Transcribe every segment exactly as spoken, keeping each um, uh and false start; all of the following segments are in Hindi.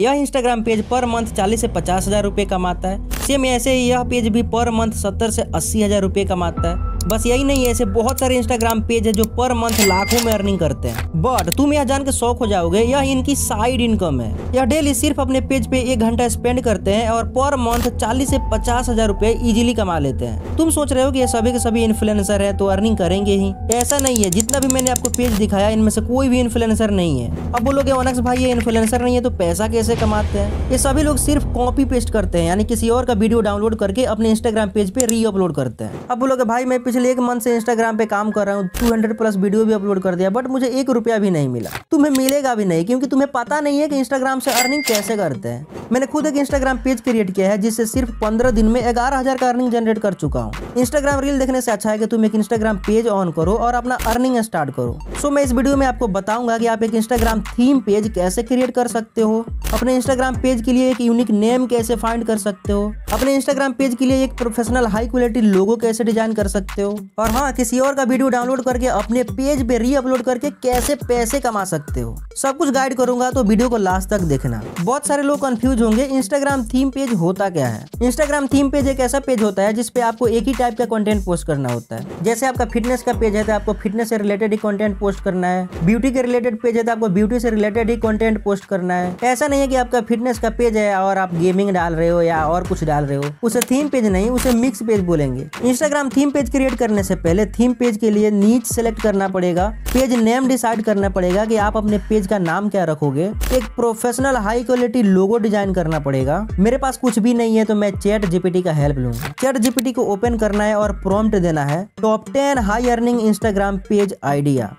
यह इंस्टाग्राम पेज पर मंथ चालीस से पचास हजार रुपये कमाता है। सेम ऐसे ही यह पेज भी पर मंथ सत्तर से अस्सी हजार रुपये कमाता है। बस यही नहीं है, ऐसे बहुत सारे इंस्टाग्राम पेज है जो पर मंथ लाखों में अर्निंग करते हैं। बट तुम यह जान के शौक हो जाओगे, यह इनकी साइड इनकम है। यह डेली सिर्फ अपने पेज पे एक घंटा स्पेंड करते हैं और पर मंथ चालीस से पचास हजार रूपए इजिली कमा लेते हैं। तुम सोच रहे हो कि ये सभी के सभी इन्फ्लुएंसर है तो अर्निंग करेंगे ही, ऐसा नहीं है। जितना भी मैंने आपको पेज दिखाया इनमें से कोई भी इन्फ्लुएंसर नहीं है। अब बोलोगे अनक्स भाई ये इन्फ्लुएंसर नहीं है तो पैसा कैसे कमाते हैं? ये सभी लोग सिर्फ कॉपी पेस्ट करते हैं, यानी किसी और का वीडियो डाउनलोड करके अपने इंस्टाग्राम पेज पे री अपलोड करते हैं। अब बोलोगे भाई मैं पिछले एक मंथ से इंस्टाग्राम पे काम कर रहा हूँ, दो सौ प्लस वीडियो भी अपलोड कर दिया बट मुझे एक रुपया भी नहीं मिला। तुम्हें मिलेगा भी नहीं, क्योंकि तुम्हें पता नहीं है कि इंस्टाग्राम से अर्निंग कैसे करते हैं। मैंने खुद एक इंस्टाग्राम पेज क्रिएट किया है जिससे सिर्फ पंद्रह दिन में ग्यारह हजार का अर्निंग जनरेट कर चुका हूँ। इंस्टाग्राम रील देखने से अच्छा है कि तुम एक इंस्टाग्राम पेज ऑन करो और अपना अर्निंग स्टार्ट करो। सो मैं इस वीडियो में आपको बताऊंगा कि आप एक इंस्टाग्राम थीम पेज कैसे क्रिएट कर सकते हो, अपने इंस्टाग्राम पेज के लिए एक यूनिक नेम कैसे फाइंड कर सकते हो, अपने इंस्टाग्राम पेज के लिए एक प्रोफेशनल हाई क्वालिटी लोगो कैसे डिजाइन कर सकते हो, और हाँ किसी और का वीडियो डाउनलोड करके अपने पेज पे री अपलोड करके कैसे पैसे कमा सकते हो। सब कुछ गाइड करूंगा, तो वीडियो को लास्ट तक देखना। बहुत सारे लोग कंफ्यूज होंगे इंस्टाग्राम थीम पेज होता क्या है। इंस्टाग्राम थीम पेज एक ऐसा पेज होता है जिसपे आपको एक ही टाइप का कंटेंट पोस्ट करना होता है। जैसे आपका फिटनेस का पेज है तो आपको फिटनेस से रिलेटेड ही कंटेंट पोस्ट करना है, ब्यूटी के रिलेटेड पेज है तो आपको ब्यूटी से रिलेटेड ही कंटेंट पोस्ट करना है। ऐसा है कि आपका फिटनेस का पेज है और आप गेमिंग डाल रहे हो या और कुछ डाल रहे हो, उसे थीम पेज नहीं, उसे मिक्स पेज बोलेंगे। इंस्टाग्राम थीम पेज क्रिएट करने से पहले थीम पेज के लिए नीच सेलेक्ट करना पड़ेगा, पेज नेम डिसाइड करना पड़ेगा कि आप अपने पेज का नाम क्या रखोगे, एक professional high quality logo design करना पड़ेगा। मेरे पास कुछ भी नहीं है तो मैं चैट जीपीटी का हेल्प लूंगा। चैट जीपीटी को ओपन करना है और प्रॉम्प्ट देना है top ten high earning Instagram page idea.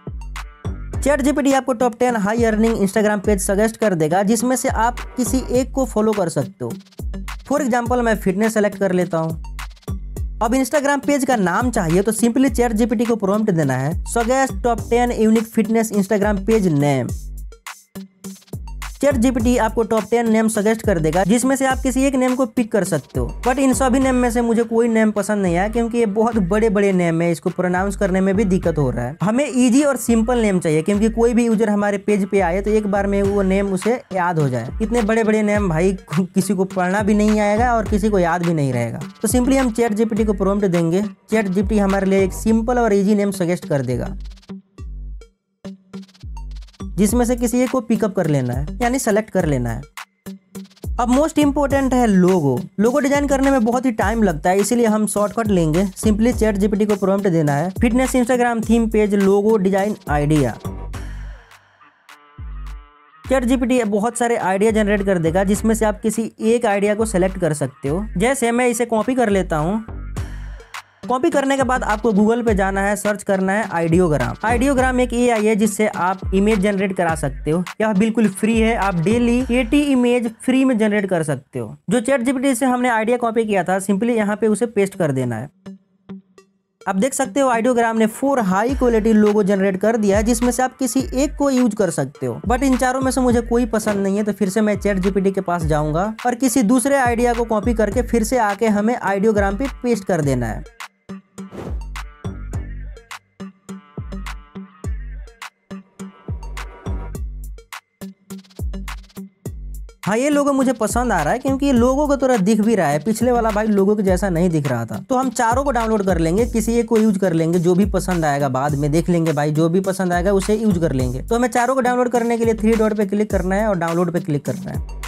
Chat GPT आपको top ten high earning Instagram page suggest कर देगा जिसमें से आप किसी एक को फॉलो कर सकते हो। फॉर एग्जांपल मैं फिटनेस सेलेक्ट कर लेता हूँ। अब इंस्टाग्राम पेज का नाम चाहिए तो सिंपली चैट जीपीटी को प्रॉम्प्ट देना है suggest top ten unique fitness Instagram page name. Chat GPT आपको टॉप टेन नेम सजेस्ट कर देगा जिसमें से आप किसी एक नेम को पिक कर सकते हो। बट इन सभी नेम में से मुझे कोई नेम पसंद नहीं आया क्योंकि ये बहुत बड़े बड़े नेम है, इसको प्रोनाउंस करने में भी दिक्कत हो रहा है। हमें इजी और सिंपल नेम चाहिए क्योंकि कोई भी यूजर हमारे पेज पे आए तो एक बार में वो नेम उसे याद हो जाए। इतने बड़े बड़े नेम भाई किसी को पढ़ना भी नहीं आएगा और किसी को याद भी नहीं रहेगा। तो सिंपली हम चैट जीपीटी को प्रॉम्प्ट देंगे, चैट जीपीटी हमारे लिए एक सिंपल और इजी नेम सजेस्ट कर देगा जिसमें से किसी एक को पिकअप कर लेना है, यानी सेलेक्ट कर लेना है। अब मोस्ट इम्पोर्टेंट है लोगो। लोगो डिजाइन करने में बहुत ही टाइम लगता है, इसीलिए हम शॉर्टकट लेंगे। सिंपली चैट जीपीटी को प्रॉम्प्ट देना है fitness Instagram theme page logo design idea. Chat GPT बहुत सारे आइडिया जनरेट कर देगा जिसमें से आप किसी एक आइडिया को सेलेक्ट कर सकते हो। जैसे मैं इसे कॉपी कर लेता हूँ। कॉपी करने के बाद आपको गूगल पे जाना है, सर्च करना है आइडियोग्राम। आइडियोग्राम एक एआई है जिससे आप इमेज जनरेट करा सकते हो। यह बिल्कुल फ्री है, आप डेली अस्सी इमेज फ्री में जनरेट कर सकते हो। जो चैट जीपीटी से हमने आइडिया कॉपी किया था सिंपली यहाँ पे उसे पेस्ट कर देना है। आप देख सकते हो आइडियोग्राम ने four high quality logo generate कर दिया है जिसमें से आप किसी एक को यूज कर सकते हो। बट इन चारों में से मुझे कोई पसंद नहीं है तो फिर से मैं चैट जीपीटी के पास जाऊंगा और किसी दूसरे आइडिया को कॉपी करके फिर से आके हमें आइडियोग्राम पे पेस्ट कर देना है। हाँ ये लोगो मुझे पसंद आ रहा है क्योंकि ये लोगों को थोड़ा दिख भी रहा है, पिछले वाला भाई लोगों के जैसा नहीं दिख रहा था। तो हम चारों को डाउनलोड कर लेंगे, किसी एक को यूज कर लेंगे, जो भी पसंद आएगा बाद में देख लेंगे भाई, जो भी पसंद आएगा उसे यूज कर लेंगे। तो हमें चारों को डाउनलोड करने के लिए थ्री डॉट पे क्लिक करना है और डाउनलोड पे क्लिक करना है।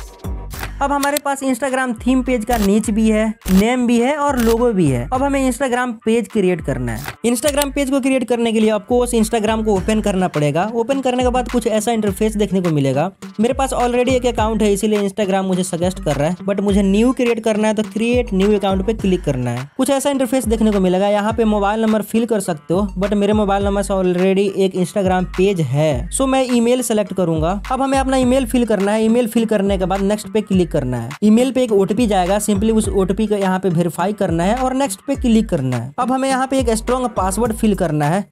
अब हमारे पास इंस्टाग्राम थीम पेज का नीच भी है, नेम भी है और लोगो भी है। अब हमें इंस्टाग्राम पेज क्रिएट करना है। इंस्टाग्राम पेज को क्रिएट करने के लिए आपको उस इंस्टाग्राम को ओपन करना पड़ेगा। ओपन करने के बाद कुछ ऐसा इंटरफेस देखने को मिलेगा। मेरे पास ऑलरेडी एक अकाउंट है इसीलिए इंस्टाग्राम मुझे सजेस्ट कर रहा है, बट मुझे न्यू क्रिएट करना है तो क्रिएट न्यू अकाउंट पे क्लिक करना है। कुछ ऐसा इंटरफेस देखने को मिलेगा। यहाँ पे मोबाइल नंबर फिल कर सकते हो बट मेरे मोबाइल नंबर से ऑलरेडी एक इंस्टाग्राम पेज है सो मैं ईमेल सेलेक्ट करूंगा। अब हमें अपना ईमेल फिल करना है। ईमेल फिल करने के बाद नेक्स्ट पे क्लिक करना है। ईमेल पे एक ओटीपी जाएगा, सिंपली उस ओटीपी को यहाँ पे वेरीफाई करना है और नेक्स्ट पे क्लिक करना है। अब हमें यहाँ पे एक स्ट्रॉन्ग पासवर्ड फिल करना है।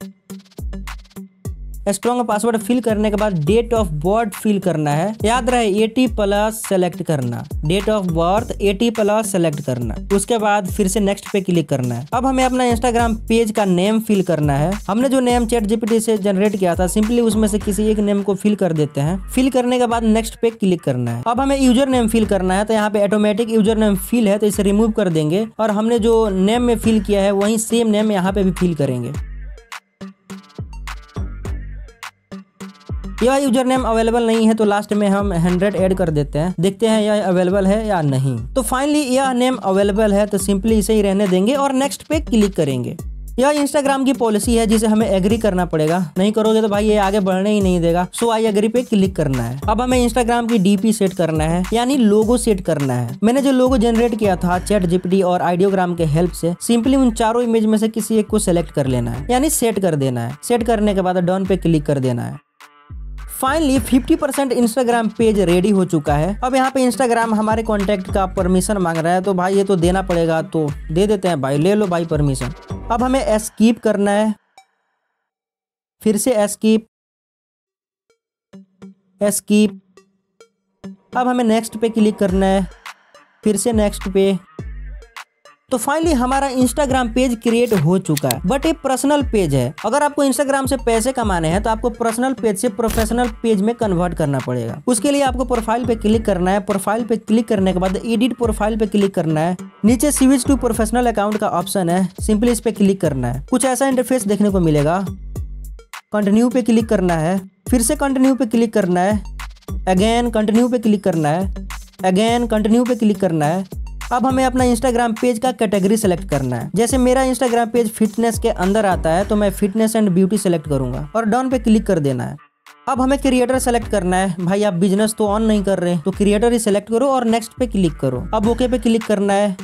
स्ट्रॉन्ग पासवर्ड फिल करने के बाद डेट ऑफ बर्थ फिल करना है। याद रहे एटी प्लस सेलेक्ट करना, date of birth eighty plus select करना। उसके बाद फिर से नेक्स्ट पे क्लिक करना है। अब हमें अपना इंस्टाग्राम पेज का नेम फिल करना है। हमने जो नेम चैट जीपीटी से जनरेट किया था, सिंपली उसमें से किसी एक नेम को फिल कर देते हैं। फिल करने के बाद नेक्स्ट पे क्लिक करना है। अब हमें यूजर नेम फिल करना है, तो यहाँ पे ऑटोमेटिक यूजर नेम फिल है, तो इसे रिमूव कर देंगे और हमने जो नेम में फिल किया है वही सेम नेम यहाँ पे भी फिल करेंगे। यह यूजर नेम अवेलेबल नहीं है तो लास्ट में हम हंड्रेड ऐड कर देते हैं, देखते हैं यह अवेलेबल है या नहीं। तो फाइनली यह नेम अवेलेबल है, तो सिंपली इसे ही रहने देंगे और नेक्स्ट पे क्लिक करेंगे। यह इंस्टाग्राम की पॉलिसी है जिसे हमें एग्री करना पड़ेगा, नहीं करोगे तो भाई ये आगे बढ़ने ही नहीं देगा। सो आई एग्री पे क्लिक करना है। अब हमें इंस्टाग्राम की डीपी सेट करना है, यानी लोगो सेट करना है। मैंने जो लोगो जनरेट किया था चैट जीपीटी और आइडियोग्राम के हेल्प से, सिंपली उन चारों इमेज में से किसी एक को सिलेक्ट कर लेना है, यानी सेट कर देना है। सेट करने के बाद डन पे क्लिक कर देना है। Finally fifty percent Instagram page ready हो चुका है। अब यहाँ पे इंस्टाग्राम हमारे कॉन्टैक्ट का परमिशन मांग रहा है, तो भाई ये तो देना पड़ेगा, तो दे देते हैं भाई, ले लो भाई परमिशन। अब हमें एस्केप करना है, फिर से एस्केप एस्केप। अब हमें नेक्स्ट पे क्लिक करना है, फिर से नेक्स्ट पे। तो फाइनली हमारा इंस्टाग्राम पेज क्रिएट हो चुका है, बट ये पर्सनल पेज है। अगर आपको इंस्टाग्राम से पैसे कमाने हैं तो आपको पर्सनल पेज से प्रोफेशनल पेज में कन्वर्ट करना पड़ेगा। उसके लिए आपको प्रोफाइल पे क्लिक करना है। प्रोफाइल पे क्लिक करने के बाद एडिट प्रोफाइल पे क्लिक करना है। नीचे स्विच टू प्रोफेशनल अकाउंट का ऑप्शन है, सिंपली इस पे क्लिक करना है। कुछ ऐसा इंटरफेस देखने को मिलेगा। कंटिन्यू पे क्लिक करना है, फिर से कंटिन्यू पे क्लिक करना है, अगेन कंटिन्यू पे क्लिक करना है, अगेन कंटिन्यू पे क्लिक करना है। अब हमें अपना इंस्टाग्राम पेज का कैटेगरी सेलेक्ट करना है। जैसे मेरा इंस्टाग्राम पेज फिटनेस के अंदर आता है, तो मैं फिटनेस एंड ब्यूटी सेलेक्ट करूंगा और डन पे क्लिक कर देना है। अब हमें क्रिएटर सेलेक्ट करना है। भाई आप बिजनेस तो ऑन नहीं कर रहे, तो क्रिएटर ही सेलेक्ट करो और नेक्स्ट पे क्लिक करो। अब ओके पे क्लिक करना है,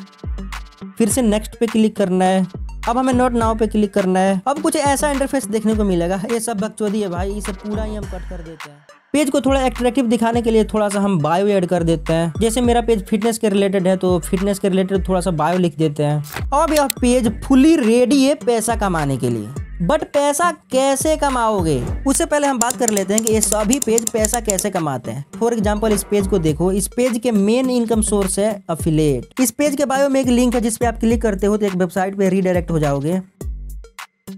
फिर से नेक्स्ट पे क्लिक करना है। अब हमें नॉट नाउ पे क्लिक करना है। अब कुछ ऐसा इंटरफेस देखने को मिलेगा। ये सब बकचोदी है भाई, इसे पूरा ही हम कट कर देते हैं। पेज को थोड़ा एट्रैक्टिव दिखाने के लिए थोड़ा सा हम बायो ऐड कर देते हैं। जैसे मेरा पेज फिटनेस के रिलेटेड है, तो फिटनेस के रिलेटेड थोड़ा सा बायो लिख देते हैं। अब यह पेज फुली रेडी है पैसा कमाने के लिए, बट पैसा कैसे कमाओगे उससे पहले हम बात कर लेते हैं कि ये सभी पेज पैसा कैसे कमाते हैं। फॉर एग्जाम्पल इस पेज को देखो, इस पेज के मेन इनकम सोर्स है एफिलिएट। इस पेज के बायो में एक लिंक है जिसपे आप क्लिक करते हो तो एक वेबसाइट पे रीडायरेक्ट हो जाओगे।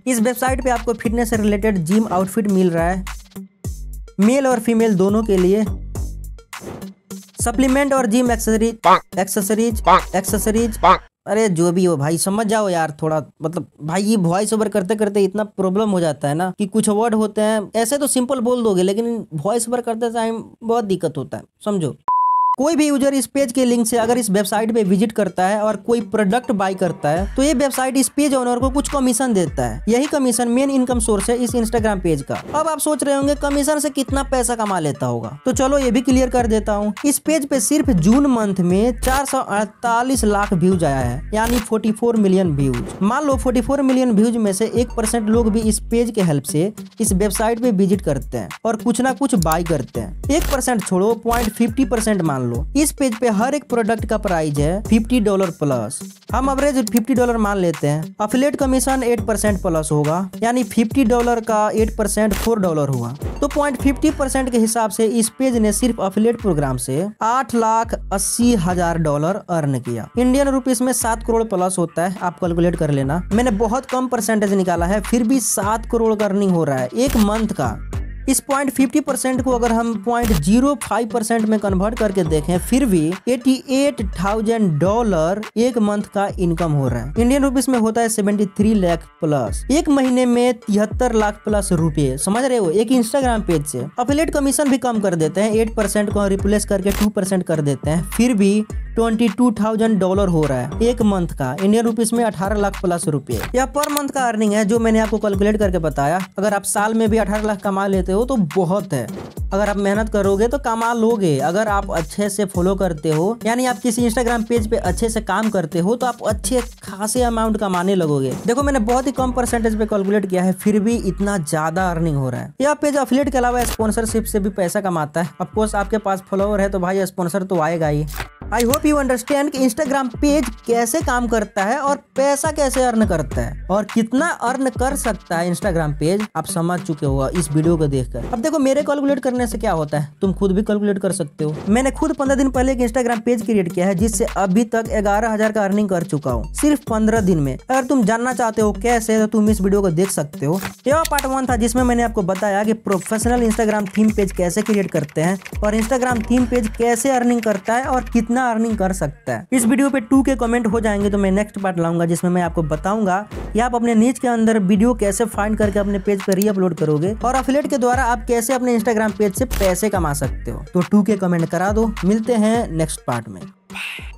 इस वेबसाइट पे आपको फिटनेस से रिलेटेड जिम आउटफिट मिल रहा है, मेल और फीमेल दोनों के लिए। सप्लीमेंट और जिम एक्सेसरीज एक्सेसरीज एक्सेसरीज अरे जो भी हो भाई, समझ जाओ यार थोड़ा, मतलब भाई ये वॉइस ओवर करते करते इतना प्रॉब्लम हो जाता है ना कि कुछ वर्ड होते हैं ऐसे तो सिंपल बोल दोगे, लेकिन वॉइस ओवर करते टाइम बहुत दिक्कत होता है, समझो। कोई भी यूजर इस पेज के लिंक से अगर इस वेबसाइट पे विजिट करता है और कोई प्रोडक्ट बाय करता है, तो ये वेबसाइट इस पेज ओनर को कुछ कमीशन देता है। यही कमीशन मेन इनकम सोर्स है इस इंस्टाग्राम पेज का। अब आप सोच रहे होंगे कमीशन से कितना पैसा कमा लेता होगा, तो चलो ये भी क्लियर कर देता हूँ। इस पेज पे सिर्फ जून मंथ में चार सौ अड़तालीस लाख व्यूज आया है, यानी फोर्टी फोर मिलियन व्यूज। मान लो फोर्टी फोर मिलियन व्यूज में से एक परसेंट लोग भी इस पेज के हेल्प से इस वेबसाइट पे विजिट करते हैं और कुछ ना कुछ बाय करते हैं। एक परसेंट छोड़ो, पॉइंट फिफ्टी परसेंट मान। इस पेज पे हर एक प्रोडक्ट का प्राइस है फिफ्टी डॉलर प्लस। हम एवरेज फिफ्टी डॉलर मान लेते हैं। Affiliate commission eight percent plus होगा, यानी फिफ्टी डॉलर का एट परसेंट फोर डॉलर हुआ, तो पॉइंट फिफ्टी परसेंट के हिसाब से इस पेज ने सिर्फ अफिलिएट प्रोग्राम से आठ लाख अस्सी हजार डॉलर अर्न किया। इंडियन रुपीस में सात करोड़ प्लस होता है, आप कैलकुलेट कर लेना। मैंने बहुत कम परसेंटेज निकाला है, फिर भी सात करोड़ का अर्निंग हो रहा है एक मंथ का। इस पॉइंट फिफ्टी परसेंट को अगर हम पॉइंट जीरो फाइव परसेंट में कन्वर्ट करके देखें, फिर भी एटी एट थाउजेंड डॉलर एक मंथ का इनकम हो रहा है। इंडियन रुपीस में होता है सेवेंटी थ्री लाख प्लस। एक महीने में तिहत्तर लाख प्लस रुपए, समझ रहे हो, एक इंस्टाग्राम पेज से। अफिलिएट कमीशन भी कम कर देते हैं, एट परसेंट को रिप्लेस करके टू परसेंट कर देते हैं, फिर भी ट्वेंटी टू थाउजेंड डॉलर हो रहा है एक मंथ का। इंडियन रुपीस में अठारह लाख प्लस रुपए। यह पर मंथ का अर्निंग है जो मैंने आपको कैलकुलेट करके बताया। अगर आप साल में भी अठारह लाख कमा लेते हो तो बहुत है। अगर आप मेहनत करोगे तो कमा लोगे। अगर आप अच्छे से फॉलो करते हो, यानी आप किसी इंस्टाग्राम पेज पे अच्छे से काम करते हो, तो आप अच्छे खासे अमाउंट कमाने लगोगे। देखो मैंने बहुत ही कम परसेंटेज पे कैलकुलेट किया है, फिर भी इतना ज्यादा अर्निंग हो रहा है। यह पेज अफिलिएट के अलावा स्पॉन्सरशिप से भी पैसा कमाता है। ऑफकोर्स आपके पास फॉलोअर है तो भाई स्पॉन्सर तो आएगा ही। आई होप यू अंडरस्टैंड कि इंस्टाग्राम पेज कैसे काम करता है और पैसा कैसे अर्न करता है और कितना अर्न कर सकता है इंस्टाग्राम पेज, आप समझ चुके हो इस वीडियो को देखकर। अब देखो मेरे कैलकुलेट करने से क्या होता है, तुम खुद भी कैलकुलेट कर सकते हो। मैंने खुद पंद्रह दिन पहले एक इंस्टाग्राम पेज क्रिएट किया है जिससे अभी तक ग्यारह हजार का अर्निंग कर चुका हूँ सिर्फ पंद्रह दिन में। अगर तुम जानना चाहते हो कैसे, तो तुम इस वीडियो को देख सकते हो। यह पार्ट वन था जिसमें मैंने आपको बताया कि प्रोफेशनल इंस्टाग्राम थीम पेज कैसे क्रिएट करते हैं और इंस्टाग्राम थीम पेज कैसे अर्निंग करता है और कितना अर्निंग कर सकता है। इस वीडियो पे टू के कमेंट हो जाएंगे तो मैं नेक्स्ट पार्ट लाऊंगा जिसमें मैं आपको बताऊंगा कि आप अपने नीच के अंदर वीडियो कैसे फाइंड करके अपने पेज पर रीअपलोड करोगे और एफिलिएट के द्वारा आप कैसे अपने इंस्टाग्राम पेज से पैसे कमा सकते हो। तो टू के कमेंट करा दो, मिलते हैं नेक्स्ट पार्ट में।